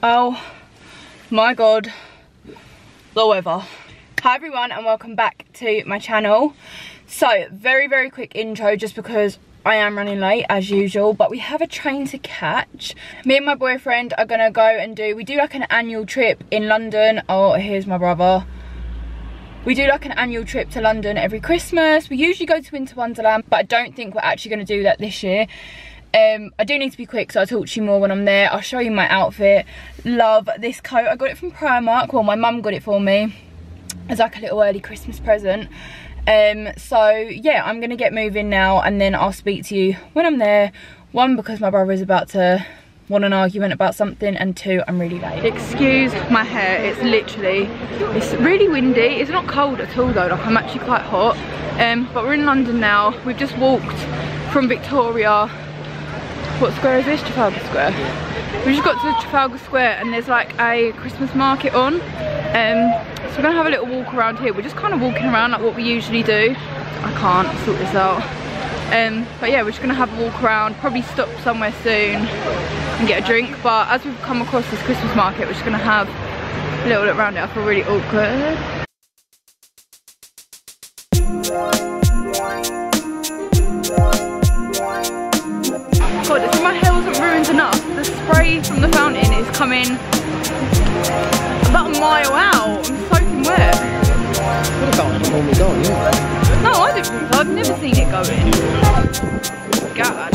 Oh my god, the weather. Hi everyone and welcome back to my channel. So very quick intro just because I am running late as usual, but we have a train to catch. Me and my boyfriend are gonna go and we do like an annual trip in London. Oh, here's my brother. We do like an annual trip to London every Christmas. We usually go to Winter Wonderland, but I don't think we're actually gonna do that this year. I do need to be quick, so I'll talk to you more when I'm there. I'll show you my outfit. Love this coat. I got it from Primark. Well, my mum got it for me as like a little early Christmas present. So yeah, I'm gonna get moving now and then I'll speak to you when I'm there. One, because my brother is about to want an argument about something, and two, I'm really late. Excuse my hair, it's really windy. It's not cold at all though, like I'm actually quite hot. But we're in London now. We've just walked from Victoria. What square is this? Trafalgar Square. We just got to Trafalgar Square and there's like a Christmas market on. So we're gonna have a little walk around here. We're just kind of walking around like what we usually do. I can't sort this out. But yeah, we're just gonna have a walk around, probably stop somewhere soon and get a drink. But as we've come across this Christmas market, we're just gonna have a little look around it. I feel really awkward. God, if my hair wasn't ruined enough, the spray from the fountain is coming about a mile out. I'm soaking wet. The fountain's normally going, yeah. No, I don't think so. I've never seen it going. God.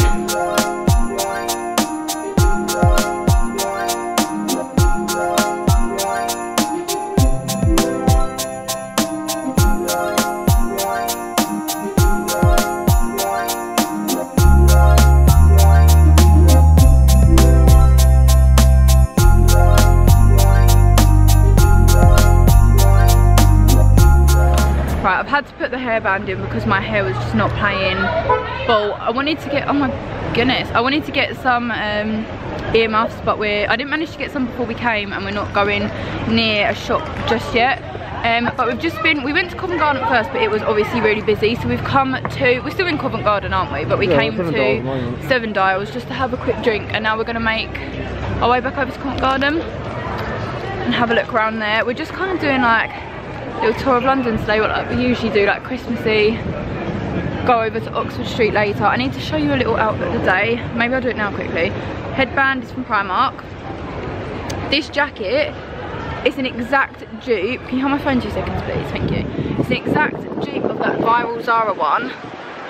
Had to put the hairband in because my hair was just not playing ball. I wanted to get, oh my goodness, I wanted to get some earmuffs, but I didn't manage to get some before we came, and we're not going near a shop just yet. But we've just been, we went to Covent Garden first, but it was obviously really busy, so we've come to, we're still in Covent Garden, aren't we? But we came to Seven Dials just to have a quick drink, and now we're going to make our way back over to Covent Garden and have a look around there. We're just kind of doing like little tour of London today, like we usually do, like Christmassy. Go over to Oxford Street later. I need to show you a little outfit of the day. Maybe I'll do it now quickly. Headband is from Primark. This jacket is an exact dupe. Can you hold my phone 2 seconds please? Thank you. It's an exact dupe of that viral Zara one.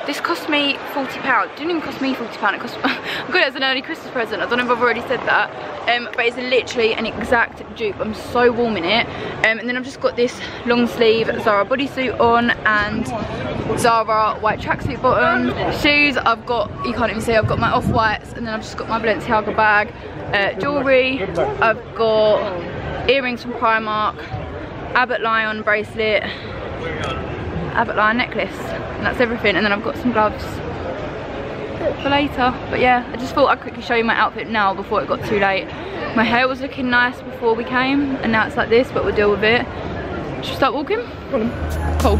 This cost me £40. It didn't even cost me £40. It cost me, I got it as an early Christmas present. I don't know if I've already said that. But it's literally an exact dupe. I'm so warm in it. And then I've just got this long sleeve Zara bodysuit on and Zara white tracksuit bottom. Shoes, I've got, you can't even see, I've got my off whites, and then I've just got my Balenciaga bag. Jewellery, I've got earrings from Primark, Abbott Lion bracelet, Abbott Lion necklace, and that's everything. And then I've got some gloves for later. But yeah, I just thought I'd quickly show you my outfit now before it got too late. My hair was looking nice before we came and now it's like this, but we'll deal with it. Should we start walking? Cool.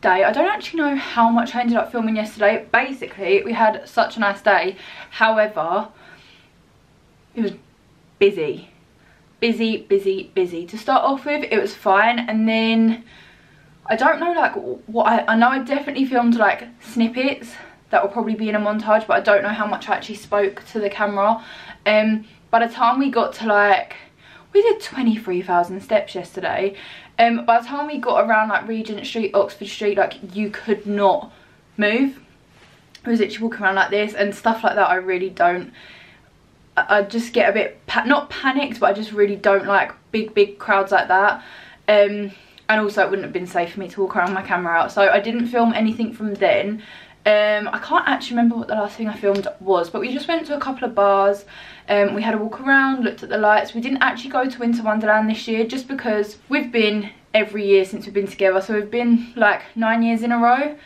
day. I don't actually know how much I ended up filming yesterday. Basically, we had such a nice day. However, it was busy. Busy, busy, busy. To start off with, it was fine. And then, I don't know, like, what I know I definitely filmed, like, snippets that will probably be in a montage, but I don't know how much I actually spoke to the camera. By the time we got to, like, we did 23,000 steps yesterday. By the time we got around, like, Regent Street, Oxford Street, like, you could not move. It was literally walking around like this, and stuff like that I really don't. I just get a bit, not panicked, but I just really don't like big crowds like that. And also it wouldn't have been safe for me to walk around with my camera out. So I didn't film anything from then. I can't actually remember what the last thing I filmed was, but we just went to a couple of bars. We had a walk around, looked at the lights. We didn't actually go to Winter Wonderland this year just because we've been every year since we've been together. So we've been like 9 years in a row.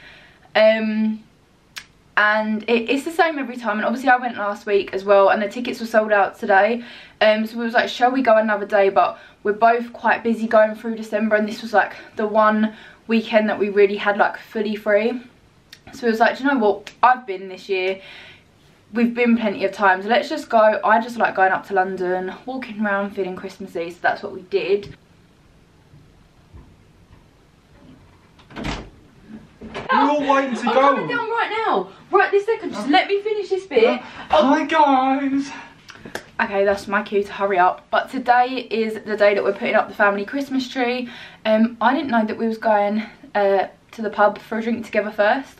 And it's the same every time, and obviously I went last week as well, and the tickets were sold out today. So we was like, shall we go another day? But we're both quite busy going through December, and this was like the one weekend that we really had like fully free. So it was like, do you know what, I've been this year, we've been plenty of times, let's just go. I just like going up to London, walking around, feeling Christmassy, so that's what we did. You're waiting to go. I'm coming down right now. Right this second, just let me finish this bit. Hi guys. Okay, that's my cue to hurry up. But today is the day that we're putting up the family Christmas tree. I didn't know that we was going to the pub for a drink together first.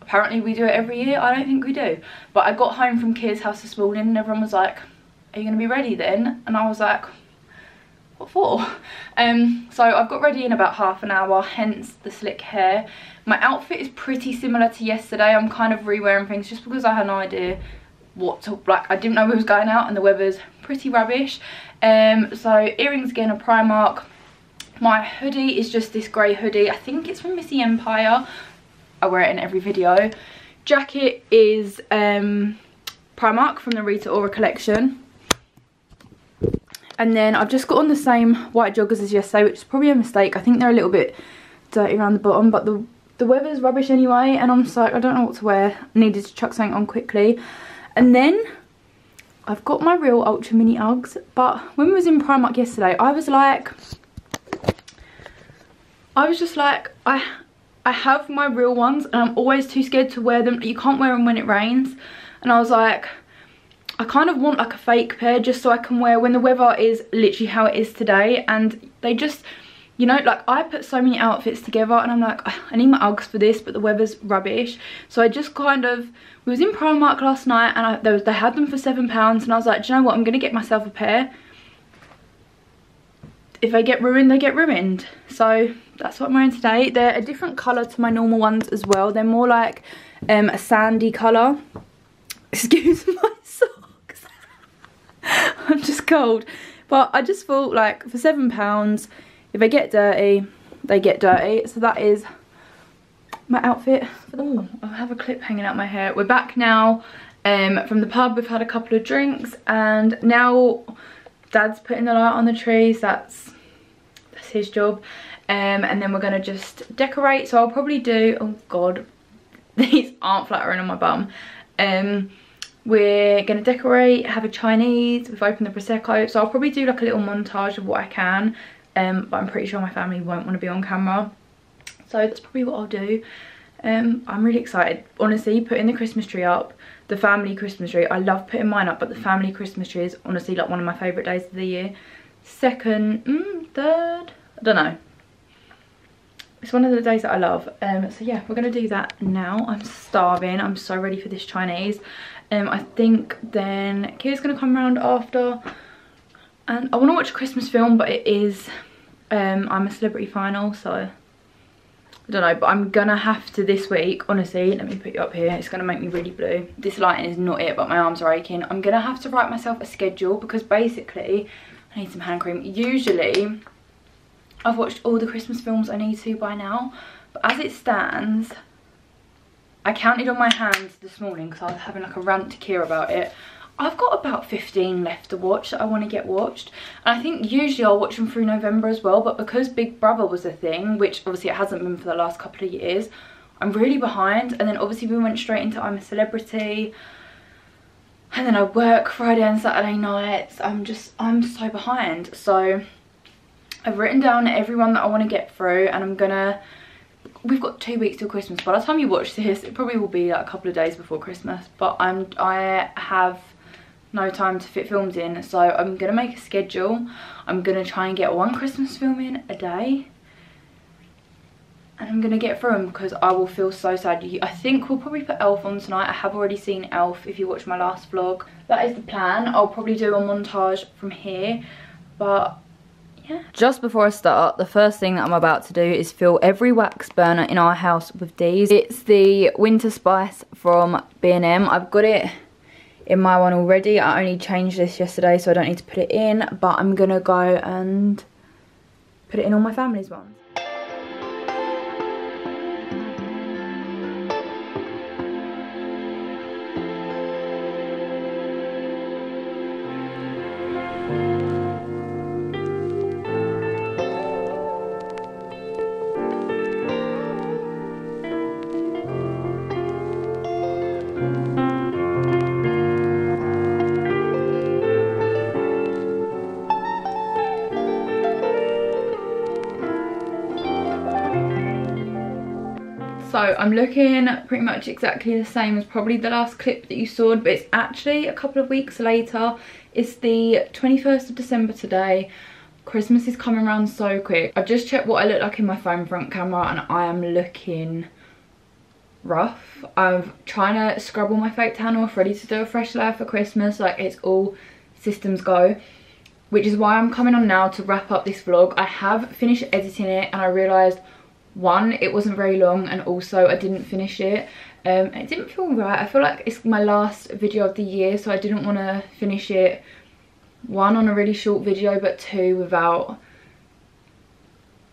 Apparently we do it every year. I don't think we do. But I got home from Keir's house this morning, and everyone was like, are you going to be ready then? And I was like, what for? So I've got ready in about half an hour, hence the slick hair. My outfit is pretty similar to yesterday. I'm kind of re-wearing things just because I had no idea what to, like, I didn't know we was going out and the weather's pretty rubbish. So earrings again are Primark. My hoodie is just this grey hoodie. I think it's from Missy Empire. I wear it in every video. Jacket is Primark from the Rita Ora Collection. And then I've just got on the same white joggers as yesterday, which is probably a mistake. I think they're a little bit dirty around the bottom, but the weather's rubbish anyway, and I'm so, I don't know what to wear. I needed to chuck something on quickly. And then I've got my real ultra mini Uggs, but when we was in Primark yesterday, I was just like, I have my real ones, and I'm always too scared to wear them. You can't wear them when it rains. And I was like, I kind of want like a fake pair just so I can wear when the weather is literally how it is today. And they just, you know, like I put so many outfits together and I'm like, I need my Uggs for this, but the weather's rubbish. So I just kind of, we was in Primark last night, and they had them for £7, and I was like, do you know what, I'm going to get myself a pair. If they get ruined, they get ruined. So that's what I'm wearing today. They're a different colour to my normal ones as well. They're more like a sandy colour. Excuse my socks. I'm just cold, but I just thought, like, for £7, if they get dirty, they get dirty. So that is my outfit for the morning. I have a clip hanging out my hair. We're back now from the pub. We've had a couple of drinks, and now Dad's putting the light on the trees. That's his job. And then we're gonna just decorate. So I'll probably do. Oh God, these aren't flattering on my bum. We're gonna decorate, have a Chinese, we've opened the prosecco, so I'll probably do like a little montage of what I can, but I'm pretty sure my family won't want to be on camera, so that's probably what I'll do. I'm really excited, honestly. Putting the Christmas tree up, the family Christmas tree, I love putting mine up, but the family Christmas tree is honestly like one of my favorite days of the year. Second, third, I don't know, it's one of the days that I love. So yeah, we're gonna do that now. I'm starving. I'm so ready for this Chinese. I think then Keir's gonna come around after, and I want to watch a Christmas film, but it is I'm a Celebrity Final, so I don't know, but I'm gonna have to this week, honestly. Let me put you up here. It's gonna make me really blue. This lighting is not it, but my arms are aching. I'm gonna have to write myself a schedule, because basically I need some hand cream. Usually I've watched all the Christmas films I need to by now, but as it stands, I counted on my hands this morning because I was having like a rant to Keir about it. I've got about 15 left to watch that I want to get watched, and I think usually I'll watch them through November as well, but because Big Brother was a thing, which obviously it hasn't been for the last couple of years, I'm really behind. And then obviously we went straight into I'm a Celebrity, and then I work Friday and Saturday nights. I'm so behind. So I've written down everyone that I want to get through, and we've got 2 weeks till Christmas. By the time you watch this, it probably will be like a couple of days before Christmas, but I have no time to fit films in, so I'm gonna make a schedule. I'm gonna try and get one Christmas film in a day, and I'm gonna get through them because I will feel so sad. I think we'll probably put Elf on tonight. I have already seen Elf if you watch my last vlog. That is the plan. I'll probably do a montage from here, but yeah. Just before I start, the first thing that I'm about to do is fill every wax burner in our house with these. It's the Winter Spice from B&M. I've got it in my one already. I only changed this yesterday, so I don't need to put it in, but I'm gonna go and put it in all my family's ones. So I'm looking pretty much exactly the same as probably the last clip that you saw, but it's actually a couple of weeks later. It's the 21st of December today. Christmas is coming around so quick. I've just checked what I look like in my phone front camera, and I am looking rough. I'm trying to scrub all my fake tan off, ready to do a fresh layer for Christmas. Like, it's all systems go, which is why I'm coming on now to wrap up this vlog. I have finished editing it, and I realised, one, it wasn't very long, and also I didn't finish it. It didn't feel right. I feel like it's my last video of the year, so I didn't want to finish it, one, on a really short video, but two, without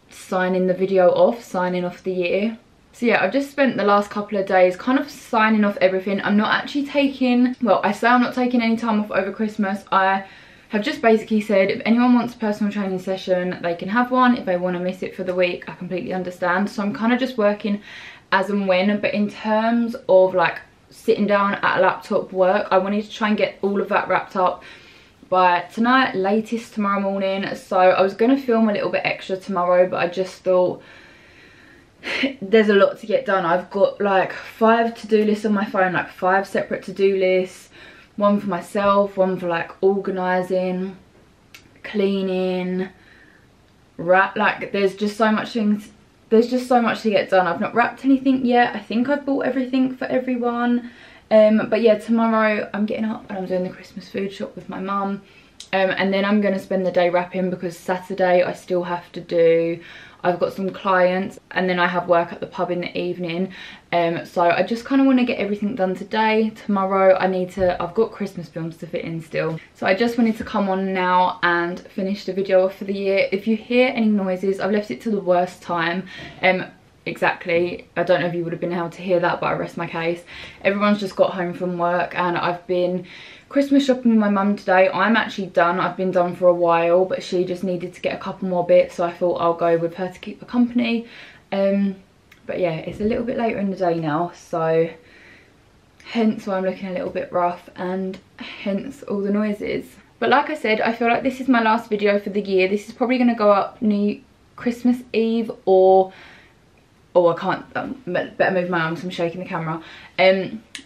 signing off the year. So yeah, I've just spent the last couple of days kind of signing off everything. I'm not actually taking, well, I say I'm not taking any time off over Christmas. I have just basically said if anyone wants a personal training session, they can have one. If they want to miss it for the week, I completely understand. So I'm kind of just working as and when, but in terms of like sitting down at a laptop work, I wanted to try and get all of that wrapped up by tonight, latest tomorrow morning. So I was going to film a little bit extra tomorrow, but I just thought there's a lot to get done. I've got like 5 to-do lists on my phone, like 5 separate to-do lists. One for myself, one for like organising, cleaning, like there's just so much to get done. I've not wrapped anything yet. I think I've bought everything for everyone. But yeah, tomorrow I'm getting up and I'm doing the Christmas food shop with my mum. And then I'm going to spend the day wrapping because Saturday I still have to do, I've got some clients, and then I have work at the pub in the evening. So I just kind of want to get everything done today. Tomorrow I've got Christmas films to fit in still. So I just wanted to come on now and finish the video for the year. If you hear any noises, I've left it to the worst time. Exactly, I don't know if you would have been able to hear that, but I rest my case. Everyone's just got home from work, and I've been Christmas shopping with my mum today. I'm actually done, I've been done for a while, but she just needed to get a couple more bits, so I thought I'll go with her to keep her company. But yeah, it's a little bit later in the day now, so hence why I'm looking a little bit rough and hence all the noises. But like I said, I feel like this is my last video for the year. This is probably going to go up New Christmas Eve or... oh, I can't, better move my arms, I'm shaking the camera.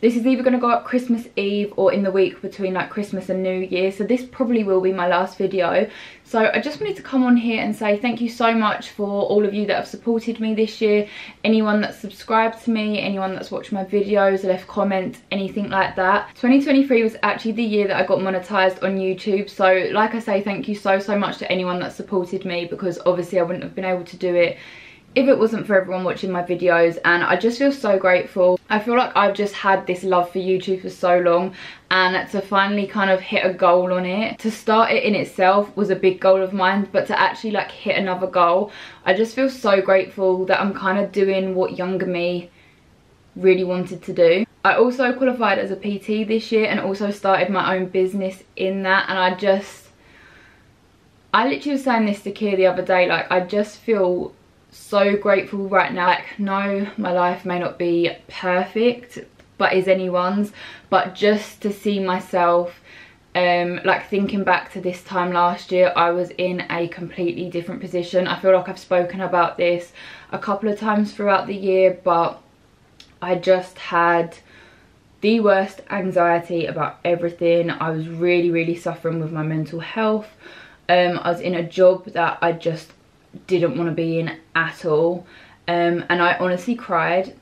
This is either going to go up Christmas Eve or in the week between like Christmas and New Year, so this probably will be my last video. So I just wanted to come on here and say thank you so much for all of you that have supported me this year. Anyone that's subscribed to me, anyone that's watched my videos, left comments, anything like that. 2023 was actually the year that I got monetized on YouTube, so like I say, thank you so much to anyone that supported me, because obviously I wouldn't have been able to do it if it wasn't for everyone watching my videos, and I just feel so grateful. I feel like I've just had this love for YouTube for so long, and to finally kind of hit a goal on it, to start it in itself was a big goal of mine, but to actually like hit another goal, I just feel so grateful that I'm kind of doing what younger me really wanted to do. I also qualified as a PT this year and also started my own business in that, and I literally was saying this to Keir the other day, like I just feel so grateful right now. Like, no, my life may not be perfect, but is anyone's, but just to see myself like thinking back to this time last year, I was in a completely different position. I feel like I've spoken about this a couple of times throughout the year, but I just had the worst anxiety about everything. I was really suffering with my mental health. I was in a job that I just didn't want to be in at all, and I honestly cried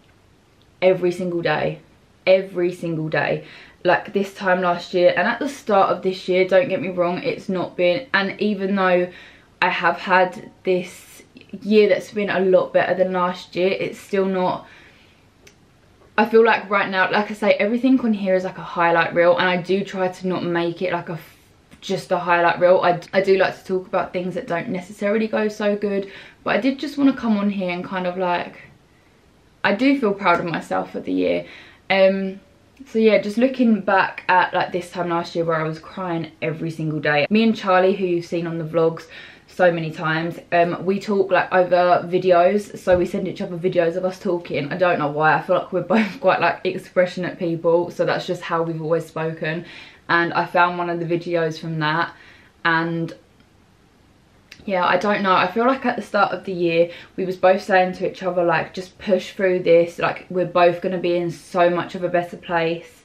every single day like this time last year and at the start of this year. Don't get me wrong, it's not been, and even though I have had this year that's been a lot better than last year, it's still not, I feel like right now, like I say, everything on here is like a highlight reel, and I do try to not make it like just a highlight reel. I do like to talk about things that don't necessarily go so good, but I did just want to come on here and kind of like, I do feel proud of myself for the year. So yeah, just looking back at like this time last year where I was crying every single day. Me and Charlie, who you've seen on the vlogs so many times, we talk like over videos, so we send each other videos of us talking. I don't know why, I feel like we're both quite like expressionate people, so that's just how we've always spoken. And I found one of the videos from that, and yeah, I don't know, I feel like at the start of the year we was both saying to each other like, just push through this, like we're both going to be in so much of a better place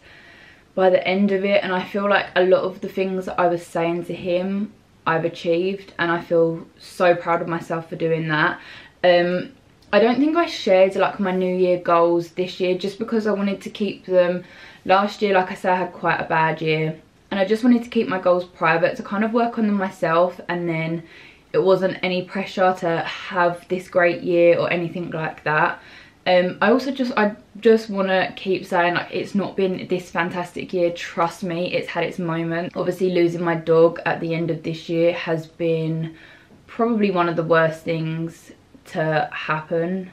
by the end of it. And I feel like a lot of the things that I was saying to him I've achieved, and I feel so proud of myself for doing that. I don't think I shared like my new year goals this year just because I wanted to keep them. Last year, like I said, I had quite a bad year, and I just wanted to keep my goals private to kind of work on them myself, and then it wasn't any pressure to have this great year or anything like that. I also just, I want to keep saying like, it's not been this fantastic year, trust me, it's had its moment. Obviously losing my dog at the end of this year has been probably one of the worst things to happen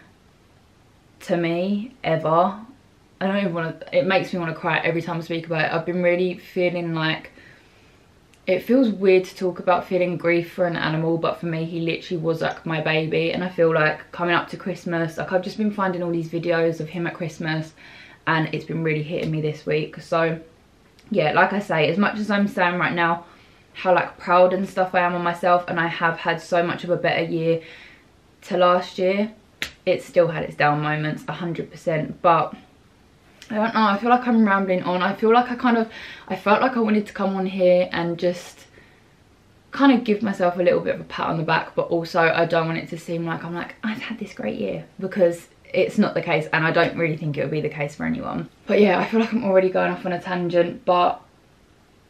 to me ever. I don't even want to, it makes me want to cry every time I speak about it. I've been really feeling like, it feels weird to talk about feeling grief for an animal, but for me, he literally was like my baby. And I feel like coming up to Christmas, like I've just been finding all these videos of him at Christmas, and it's been really hitting me this week. So yeah, like I say, as much as I'm saying right now how like proud and stuff I am on myself, and I have had so much of a better year to last year, it still had its down moments, 100%. But I don't know, I feel like I'm rambling on. I feel like I felt like I wanted to come on here and just kind of give myself a little bit of a pat on the back, but also I don't want it to seem like I'm like, I've had this great year, because it's not the case, and I don't really think it'll be the case for anyone. But yeah, I feel like I'm already going off on a tangent, but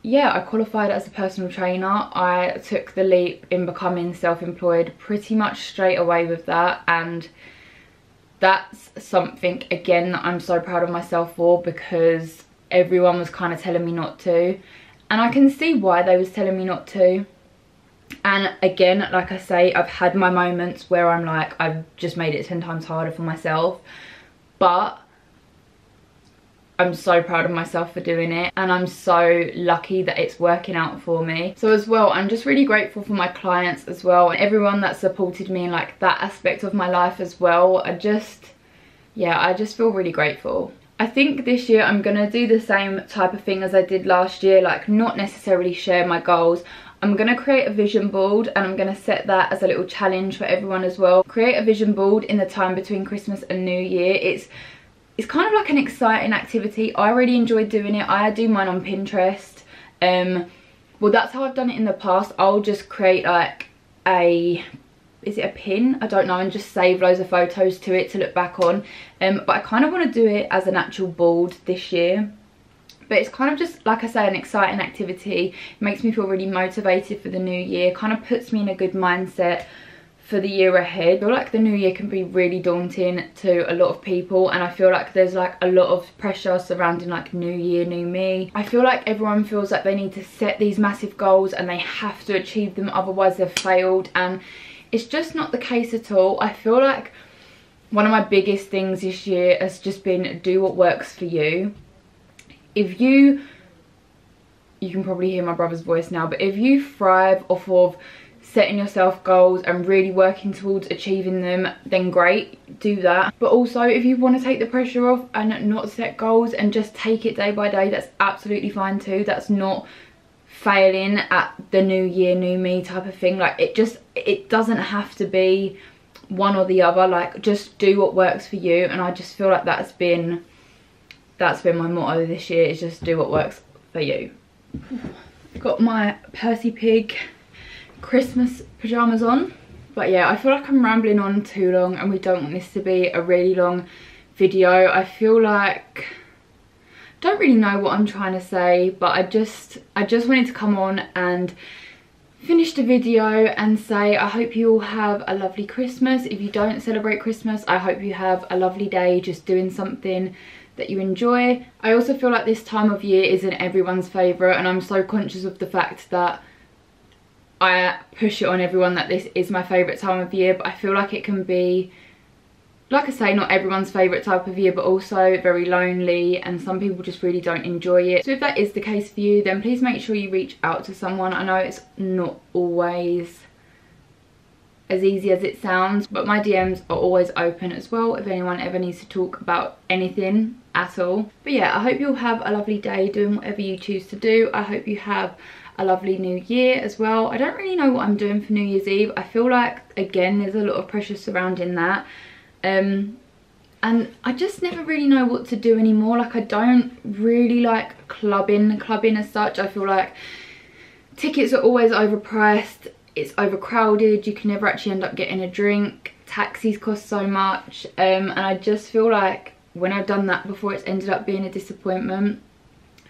yeah, I qualified as a personal trainer. I took the leap in becoming self-employed pretty much straight away with that, and that's something again that I'm so proud of myself for, because everyone was kind of telling me not to, and I can see why they was telling me not to. And again, like I say, I've had my moments where I'm like, I've just made it 10 times harder for myself, but I'm so proud of myself for doing it, and I'm so lucky that it's working out for me. So as well, I'm just really grateful for my clients as well, and everyone that supported me in like that aspect of my life as well. I just, yeah, I just feel really grateful. I think this year I'm gonna do the same type of thing as I did last year, like not necessarily share my goals. I'm gonna create a vision board, and I'm gonna set that as a little challenge for everyone as well. Create a vision board in the time between Christmas and New Year. It's kind of like an exciting activity. I really enjoy doing it. I do mine on Pinterest. Well, that's how I've done it in the past. I'll just create like a, is it a pin? I don't know, and just save loads of photos to it to look back on. But I kind of want to do it as an actual board this year. But it's kind of just, like I say, an exciting activity. It makes me feel really motivated for the new year. Kind of puts me in a good mindset for the year ahead. I feel like the new year can be really daunting to a lot of people, and I feel like there's like a lot of pressure surrounding like new year, new me. I feel like everyone feels like they need to set these massive goals and they have to achieve them, otherwise they've failed, and it's just not the case at all. I feel like one of my biggest things this year has just been do what works for you. If you can probably hear my brother's voice now, but if you thrive off of setting yourself goals and really working towards achieving them, then great, do that. But also, if you want to take the pressure off and not set goals and just take it day by day, that's absolutely fine too. That's not failing at the new year, new me type of thing. Like, it doesn't have to be one or the other. Like, just do what works for you. And I just feel like that's been my motto this year, is just do what works for you. I've got my Percy Pig Christmas pyjamas on. But yeah, I feel like I'm rambling on too long, and we don't want this to be a really long video. I feel like I don't really know what I'm trying to say, but I just wanted to come on and finish the video and say I hope you all have a lovely Christmas. If you don't celebrate Christmas, I hope you have a lovely day just doing something that you enjoy. I also feel like this time of year isn't everyone's favourite, and I'm so conscious of the fact that I push it on everyone that this is my favourite time of year, but I feel like it can be, like I say, not everyone's favourite type of year, but also very lonely, and some people just really don't enjoy it. So if that is the case for you, then please make sure you reach out to someone. I know it's not always as easy as it sounds, but my DMs are always open as well if anyone ever needs to talk about anything at all. But yeah, I hope you'll have a lovely day doing whatever you choose to do. I hope you have a lovely new year as well. I don't really know what I'm doing for New Year's Eve. I feel like, again, there's a lot of pressure surrounding that, and I just never really know what to do anymore. Like, I don't really like clubbing as such. I feel like tickets are always overpriced, it's overcrowded, you can never actually end up getting a drink, taxis cost so much, and I just feel like when I've done that before, it's ended up being a disappointment.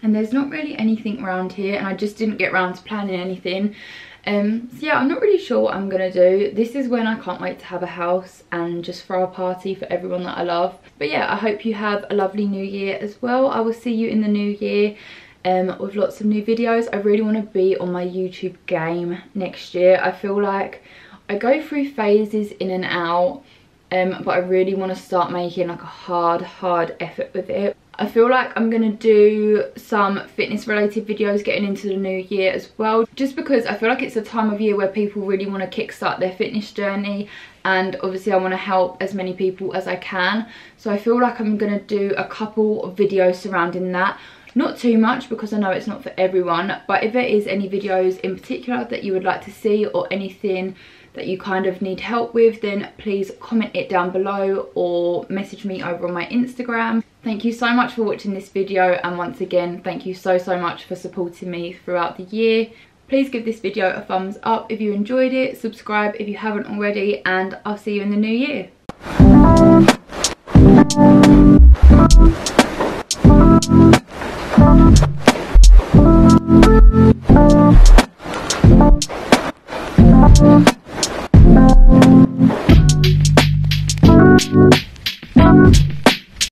And there's not really anything around here, and I just didn't get around to planning anything. So yeah, I'm not really sure what I'm going to do. This is when I can't wait to have a house and just throw a party for everyone that I love. But yeah, I hope you have a lovely new year as well. I will see you in the new year with lots of new videos. I really want to be on my YouTube game next year. I feel like I go through phases in and out, but I really want to start making like a hard effort with it. I feel like I'm going to do some fitness related videos getting into the new year as well, just because I feel like it's a time of year where people really want to kickstart their fitness journey, and obviously I want to help as many people as I can. So I feel like I'm going to do a couple of videos surrounding that. Not too much, because I know it's not for everyone, but if there is any videos in particular that you would like to see, or anything that you kind of need help with, then please comment it down below or message me over on my Instagram. Thank you so much for watching this video, and once again, thank you so much for supporting me throughout the year. Please give this video a thumbs up if you enjoyed it, subscribe if you haven't already, and I'll see you in the new year.